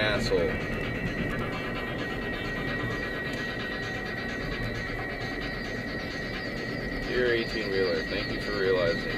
Asshole. Dear 18-wheeler, thank you for realizing.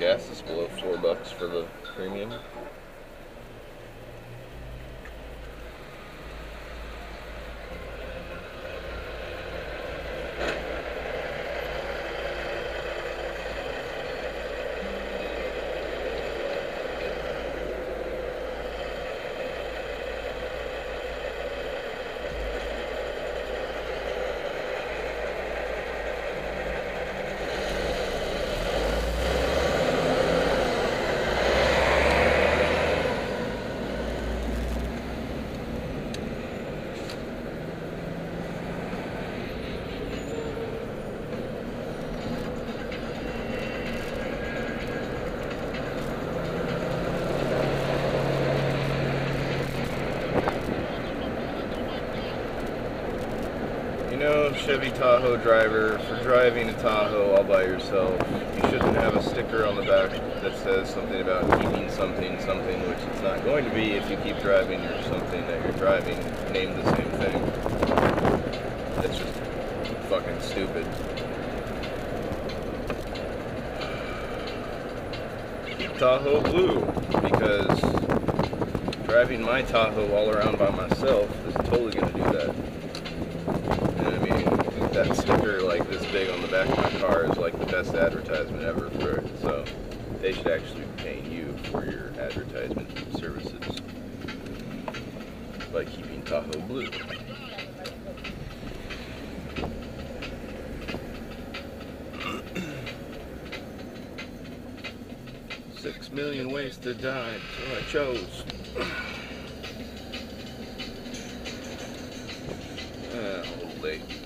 Gas is below $4 for the premium. No Chevy Tahoe driver, for driving a Tahoe all by yourself, you shouldn't have a sticker on the back that says something about keeping something, which it's not going to be if you keep driving your something that you're driving named the same thing. That's just fucking stupid. Keep Tahoe blue, because driving my Tahoe all around by myself is totally going to do that. That sticker like this big on the back of my car is like the best advertisement ever for it, so they should actually be paying you for your advertisement services by keeping Tahoe blue. $6 million ways to die, so I chose. Old lady.